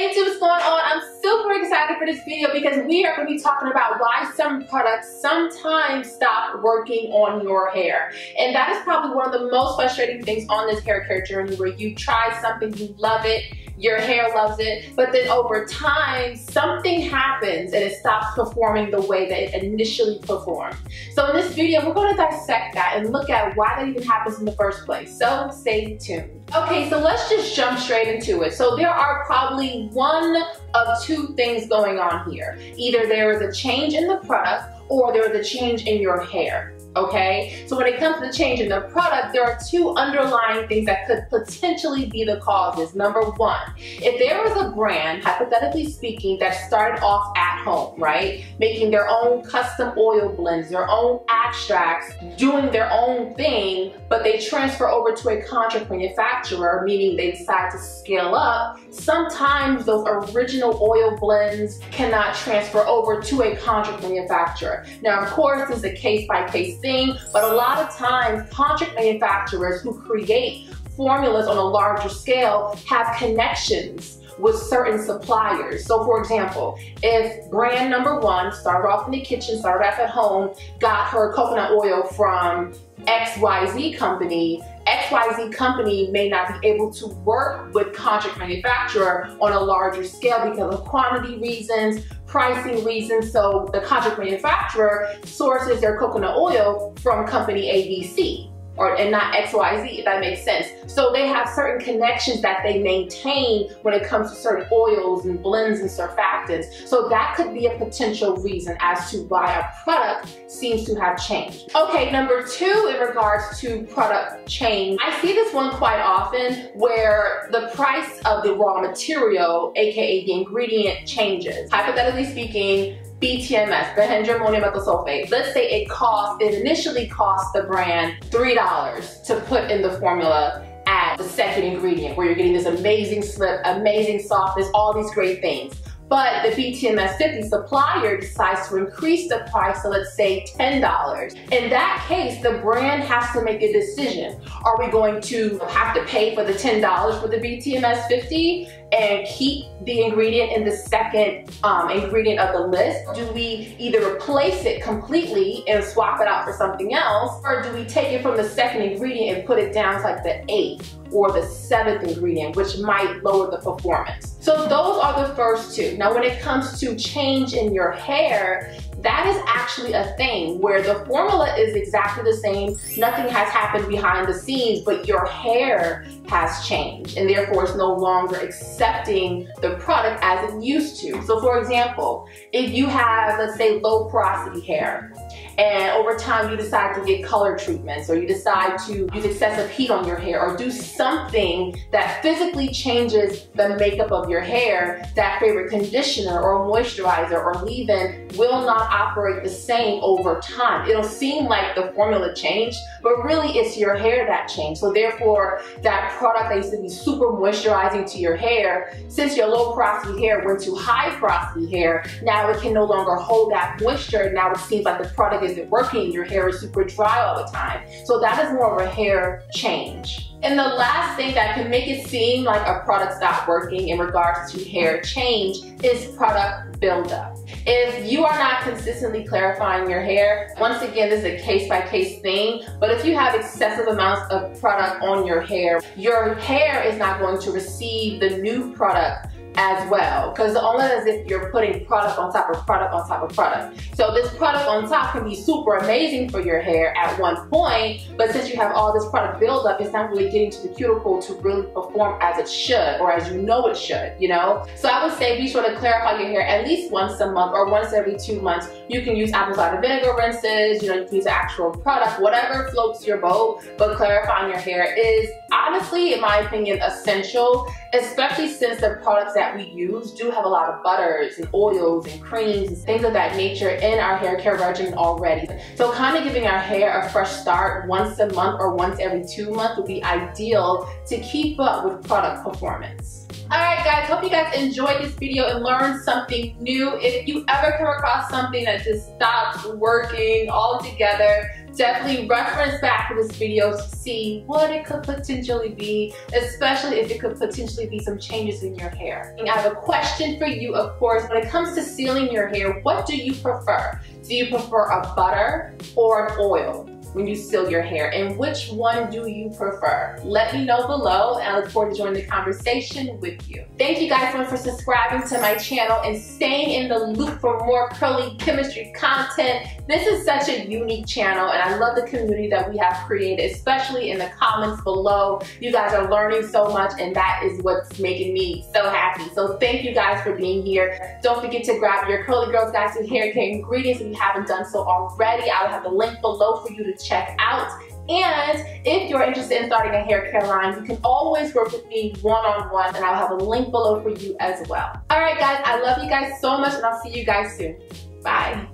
Hey YouTube, what's going on? I'm super excited for this video because we are going to be talking about why some products sometimes stop working on your hair. And that is probably one of the most frustrating things on this hair care journey, where you try something, you love it, your hair loves it, but then over time something happens and it stops performing the way that it initially performed. So in this video we're going to dissect that and look at why that even happens in the first place. So stay tuned. Okay, so let's just jump straight into it. So there are probably one of two things going on here. Either there is a change in the product or there is a change in your hair. Okay, so when it comes to the change in the product, there are two underlying things that could potentially be the causes. Number one, if there was a brand, hypothetically speaking, that started off at home, right, making their own custom oil blends, their own extracts, doing their own thing, but they transfer over to a contract manufacturer, meaning they decide to scale up, sometimes those original oil blends cannot transfer over to a contract manufacturer. Now, of course, this is a case-by-case thing, but a lot of times contract manufacturers who create formulas on a larger scale have connections with certain suppliers. So for example, if brand number one started off in the kitchen, started off at home, got her coconut oil from XYZ company, XYZ company may not be able to work with contract manufacturer on a larger scale because of quantity reasons, pricing reasons. So the contract manufacturer sources their coconut oil from company ABC and not XYZ, if that makes sense. So they have certain connections that they maintain when it comes to certain oils and blends and surfactants. So that could be a potential reason as to why a product seems to have changed. Okay, number two, in regards to product change, I see this one quite often where the price of the raw material, AKA the ingredient, changes. Hypothetically speaking, BTMS, behentrimonium methyl sulfate. Let's say it initially cost the brand $3 to put in the formula at the second ingredient, where you're getting this amazing slip, amazing softness, all these great things. But the BTMS 50 supplier decides to increase the price to, let's say, $10. In that case, the brand has to make a decision. Are we going to have to pay for the $10 for the BTMS 50 and keep the ingredient in the second ingredient of the list? Do we either replace it completely and swap it out for something else, or do we take it from the second ingredient and put it down to like the eighth or the seventh ingredient, which might lower the performance? So those are the first two. Now when it comes to change in your hair, that is actually a thing where the formula is exactly the same, nothing has happened behind the scenes, but your hair has changed and therefore it's no longer accepting the product as it used to. So for example, if you have, let's say, low porosity hair, and over time you decide to get color treatments, or you decide to use excessive heat on your hair, or do something that physically changes the makeup of your hair, that favorite conditioner or moisturizer or leave-in will not operate the same over time. It'll seem like the formula changed, but really it's your hair that changed. So therefore, that product that used to be super moisturizing to your hair, since your low porosity hair went to high porosity hair, now it can no longer hold that moisture. Now it seems like the product isn't working, your hair is super dry all the time. So that is more of a hair change. And the last thing that can make it seem like a product stopped working in regards to hair change is product buildup. If you are not consistently clarifying your hair, once again, this is a case-by-case thing, but if you have excessive amounts of product on your hair is not going to receive the new product as well, because it's almost as if you're putting product on top of product on top of product. So this product on top can be super amazing for your hair at one point, but since you have all this product buildup, it's not really getting to the cuticle to really perform as it should, or as you know it should, you know? So I would say be sure to clarify your hair at least once a month or once every 2 months. You can use apple cider vinegar rinses, you know, you can use the actual product, whatever floats your boat, but clarifying your hair is honestly, in my opinion, essential, especially since the products that we use do have a lot of butters and oils and creams and things of that nature in our hair care regimen already. So kind of giving our hair a fresh start once a month or once every 2 months would be ideal to keep up with product performance. Alright guys, hope you guys enjoyed this video and learned something new. If you ever come across something that just stops working altogether, definitely reference back to this video to see what it could potentially be, especially if it could potentially be some changes in your hair. And I have a question for you, of course. When it comes to sealing your hair, what do you prefer? Do you prefer a butter or an oil when you seal your hair? And which one do you prefer? Let me know below, and I look forward to joining the conversation with you. Thank you guys so much for subscribing to my channel and staying in the loop for more curly chemistry content. This is such a unique channel, and I love the community that we have created, especially in the comments below. You guys are learning so much, and that is what's making me so happy. So thank you guys for being here. Don't forget to grab your Curly Girl's Guide to Hair Care Ingredients if you haven't done so already. I will have the link below for you to check out. And if you're interested in starting a hair care line, you can always work with me one-on-one, and I'll have a link below for you as well. All right, guys, I love you guys so much, and I'll see you guys soon. Bye.